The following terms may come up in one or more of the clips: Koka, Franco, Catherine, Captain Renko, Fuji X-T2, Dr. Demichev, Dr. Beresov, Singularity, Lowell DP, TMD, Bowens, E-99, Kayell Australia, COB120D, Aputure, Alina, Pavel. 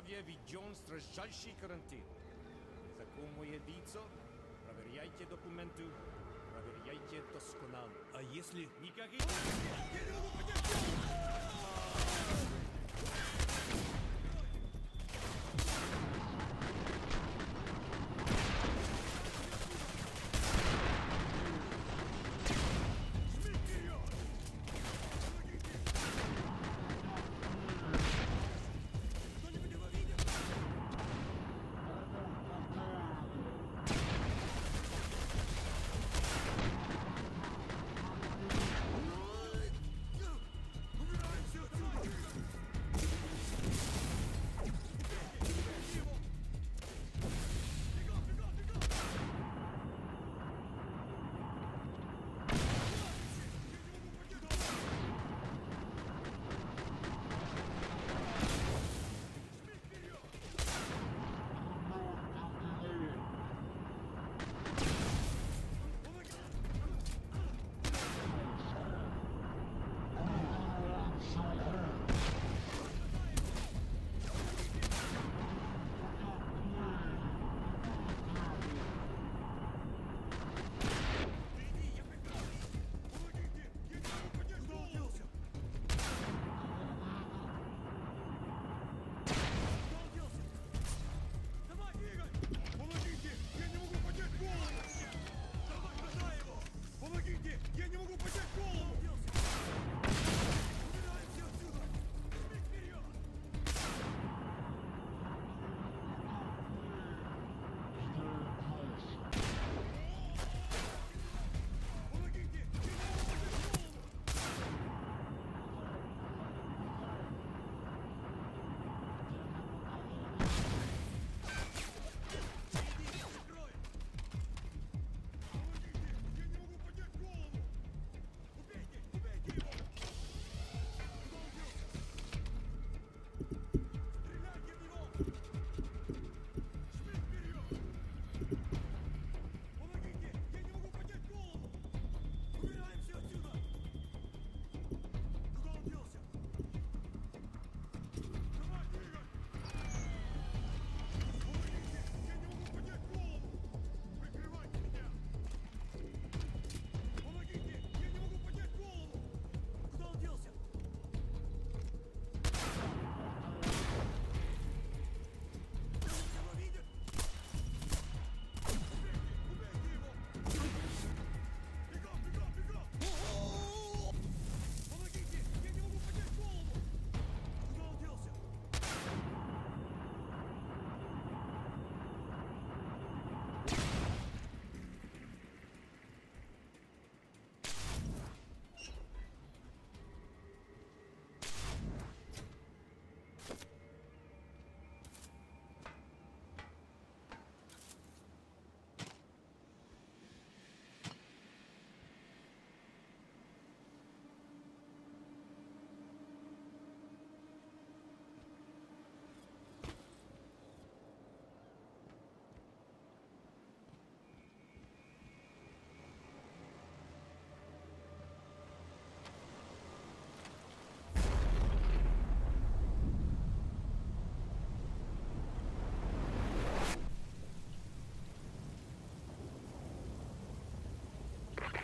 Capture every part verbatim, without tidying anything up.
zdrowia widzią straszczalszy karantyny. Zakłamujedico, prowerjajcie dokumenty, prowerjajcie doskonale. A jeśli... Nikakich...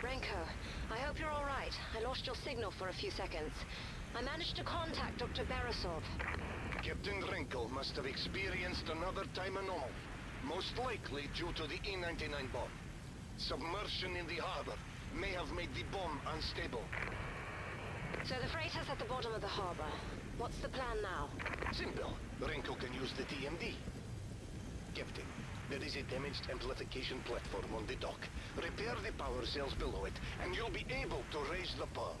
Franco, I hope you're all right. I lost your signal for a few seconds. I managed to contact Doctor Beresov. Captain Renko must have experienced another time anomaly, most likely due to the E ninety-nine bomb. Submersion in the harbor may have made the bomb unstable. So the freighter's at the bottom of the harbor. What's the plan now? Simple. Renko can use the T M D. Captain, there is a damaged amplification platform on the dock. Repair the power cells below it, and you'll be able to raise the pearl.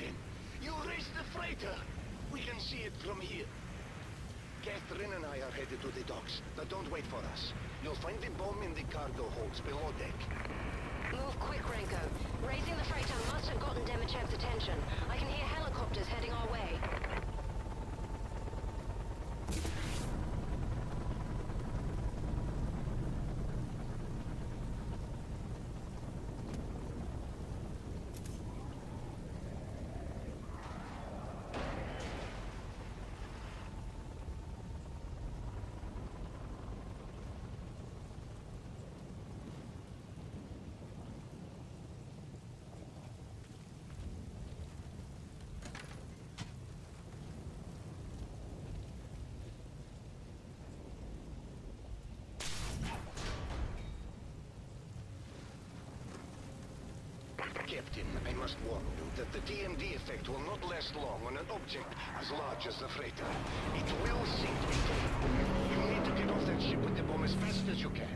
Captain. You raised the freighter. We can see it from here. Catherine and I are headed to the docks, but don't wait for us. You'll find the bomb in the cargo holds below deck. Move quick, Renko. Raising the freighter must have gotten Demichev's attention. I can hear helicopters heading our way. Captain, I must warn you that the T M D effect will not last long on an object as large as the freighter. It will sink quickly. You need to get off that ship with the bomb as fast as you can.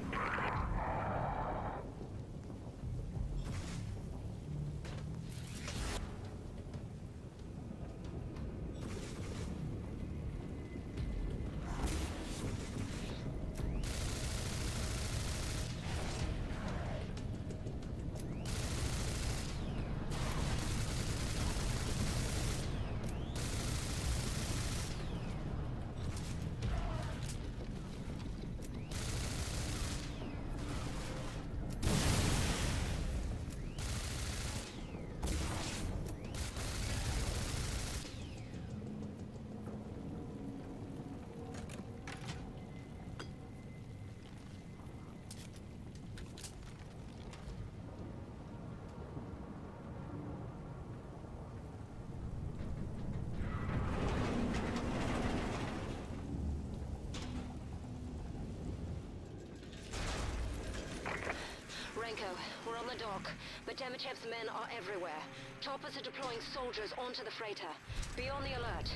Franco, we're on the dock, but Demichev's men are everywhere. Choppers are deploying soldiers onto the freighter. Be on the alert.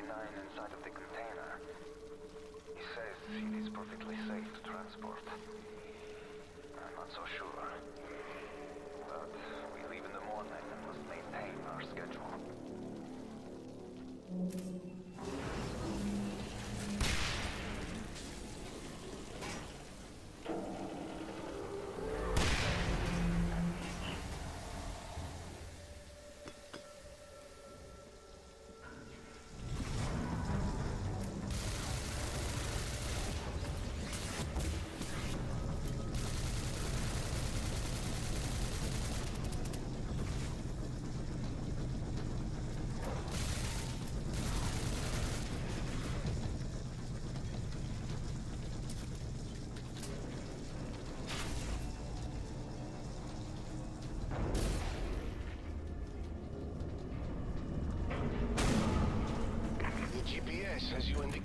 E ninety-nine inside of the container. He says it is perfectly safe to transport. I'm not so sure. But we leave in the morning and must maintain our schedule.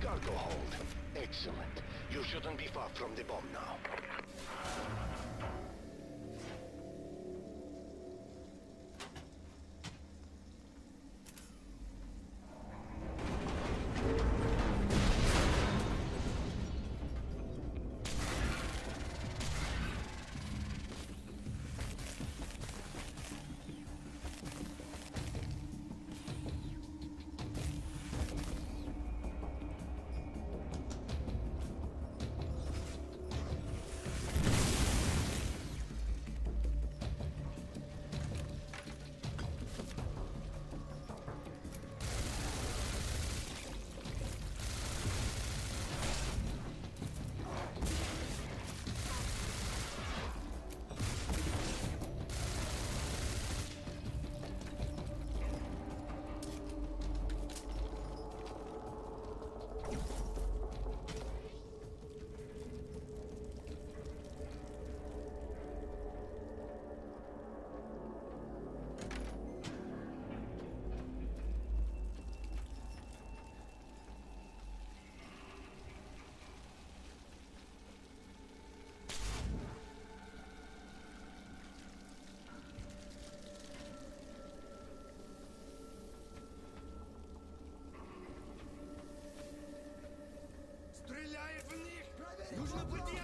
Cargo hold. Excellent. You shouldn't be far from the bomb now. Нужна поддержка!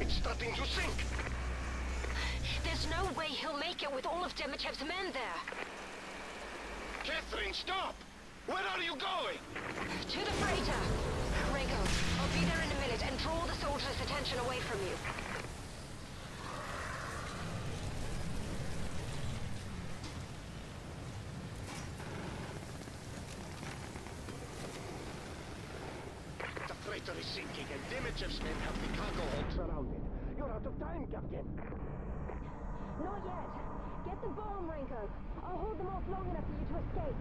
It's starting to sink. There's no way he'll make it with all of Demichev's men there. Catherine, stop! Where are you going? To the freighter. Renko, I'll be there in a minute and draw the soldiers' attention away from you. elevator is sinking and Demichev's men have the cargo hold surrounded. You're out of time, Captain. Not yet. Get the bomb, Renko. I'll hold them off long enough for you to escape.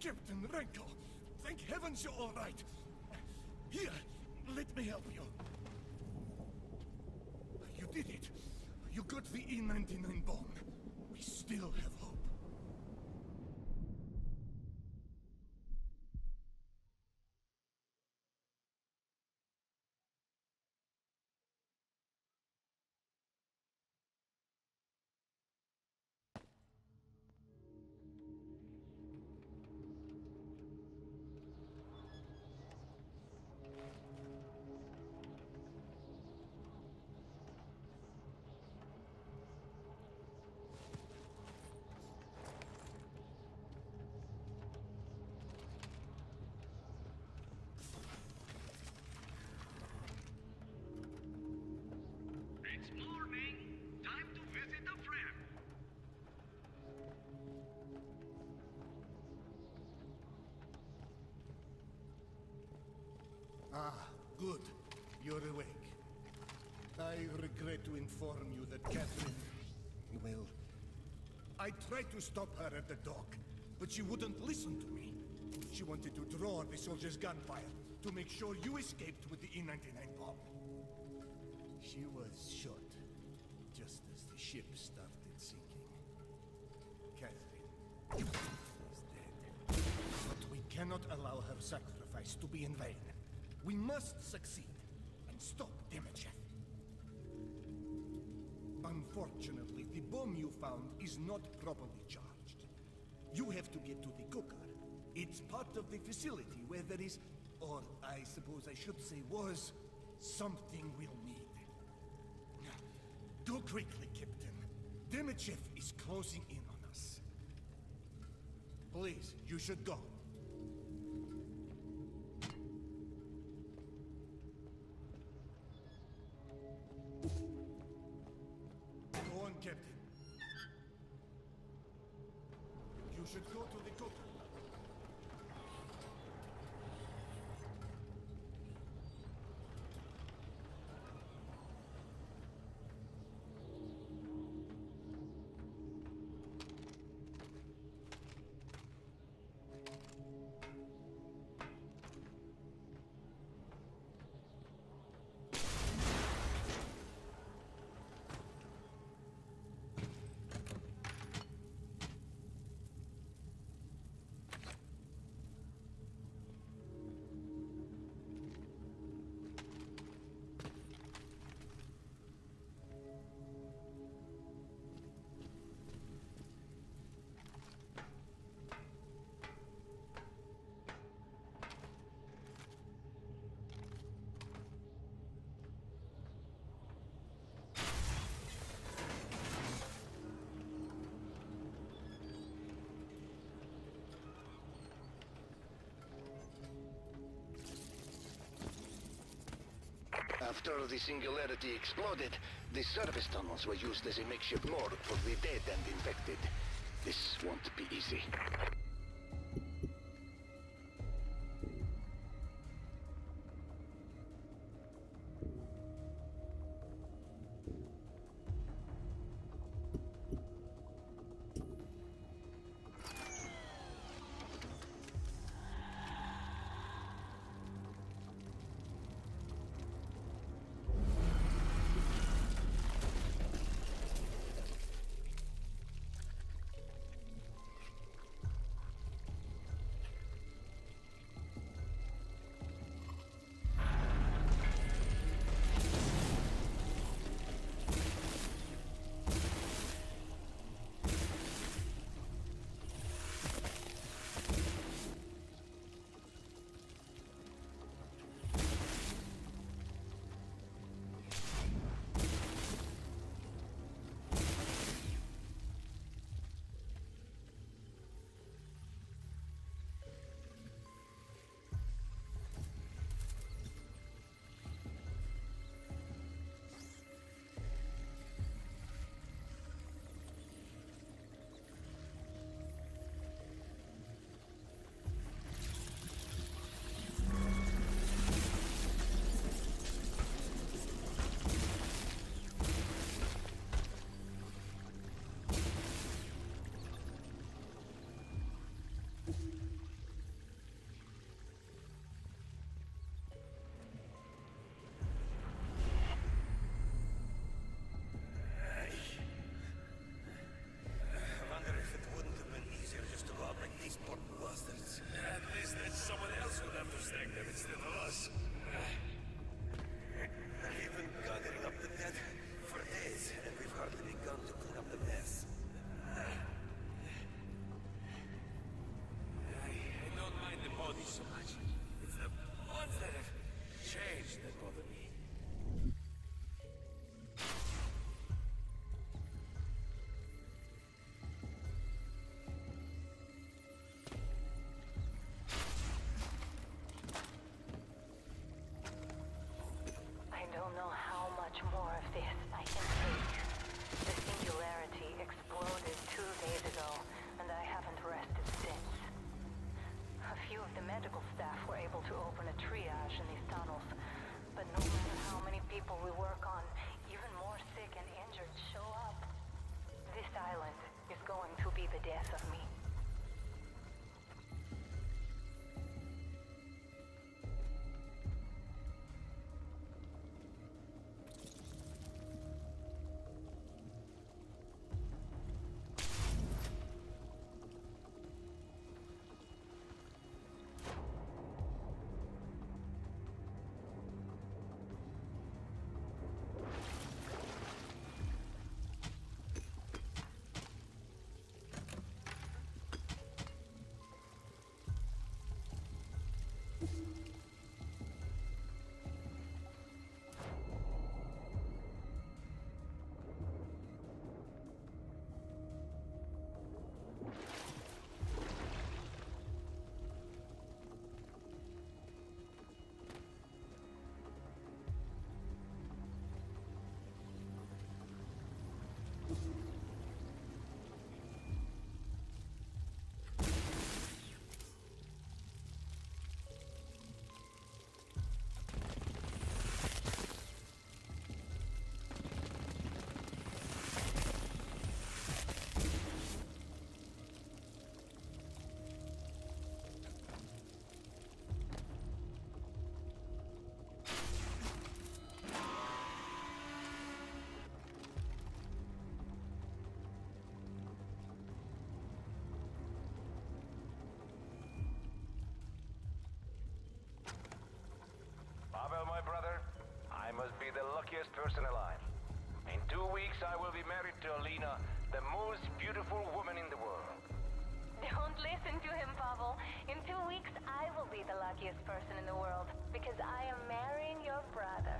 Captain Renko, thank heavens you're all right. Here, let me help you. You did it. You got the E ninety-nine bomb. We still have hope. Good. You're awake. I regret to inform you that Catherine... Well... I tried to stop her at the dock, but she wouldn't listen to me. She wanted to draw the soldier's gunfire to make sure you escaped with the E ninety-nine bomb. She was shot just as the ship started sinking. Catherine is dead. But we cannot allow her sacrifice to be in vain. We must succeed and stop Demichev. Unfortunately, the bomb you found is not properly charged. You have to get to the Koka. It's part of the facility where there is, or I suppose I should say was, something we'll need. Go quickly, Captain. Demichev is closing in on us. Please, you should go. after the Singularity exploded, the service tunnels were used as a makeshift morgue for the dead and infected. This won't be easy. Pavel, my brother, I must be the luckiest person alive. In two weeks, I will be married to Alina, the most beautiful woman in the world. Don't listen to him, Pavel. In two weeks, I will be the luckiest person in the world, because I am marrying your brother.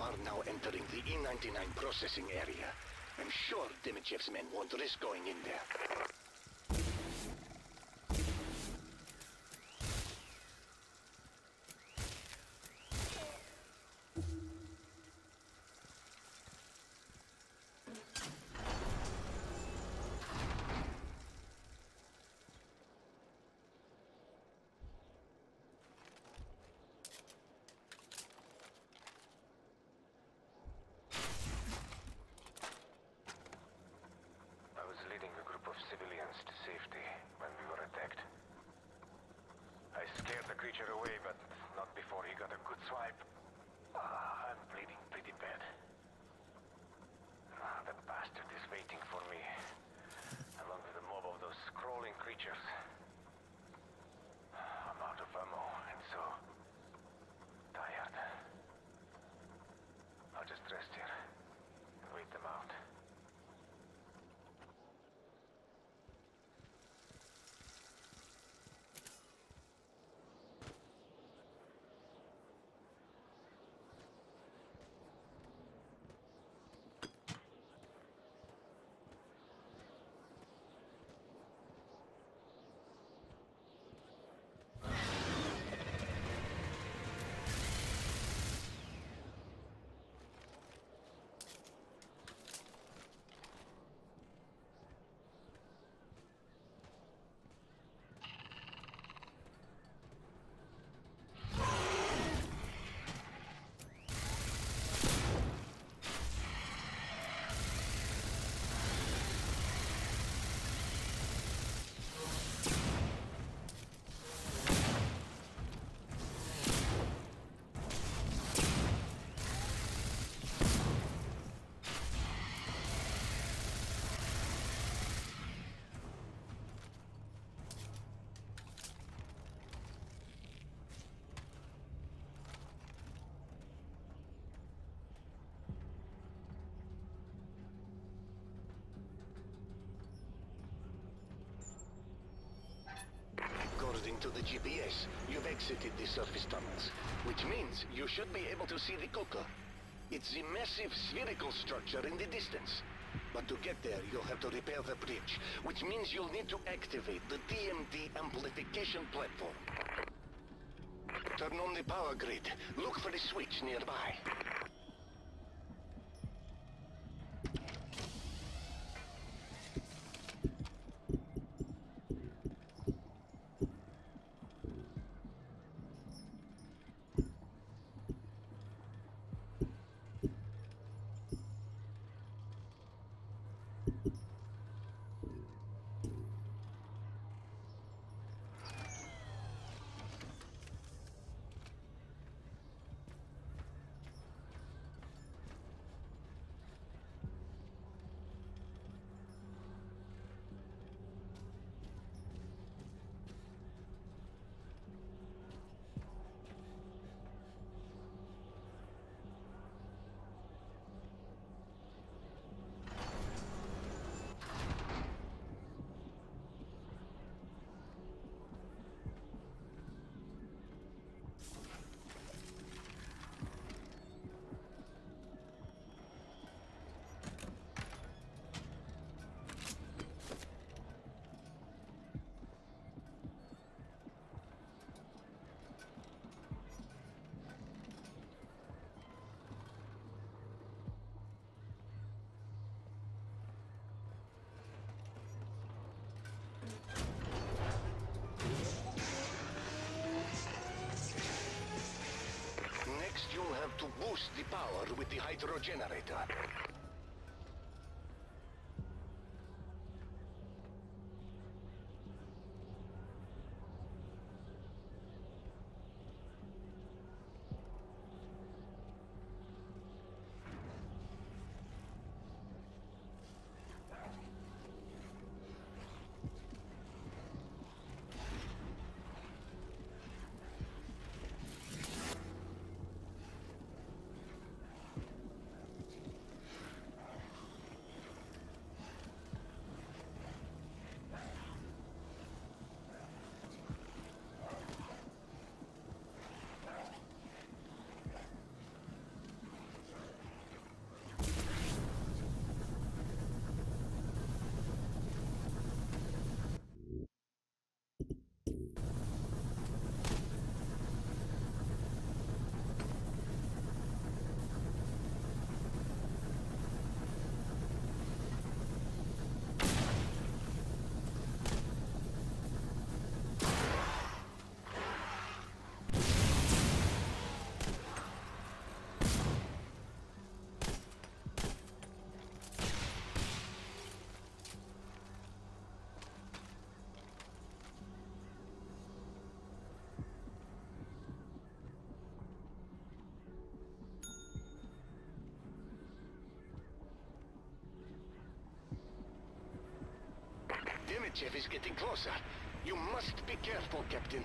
are now entering the E ninety-nine processing area. I'm sure Demichev's men won't risk going in there. According to the G P S, you've exited the surface tunnels, which means you should be able to see the Koka. It's a massive spherical structure in the distance. But to get there, you'll have to repair the bridge, which means you'll need to activate the T M D amplification platform. Turn on the power grid. Look for a switch nearby. To boost the power with the hydro generator. Demichev is getting closer. You must be careful, Captain.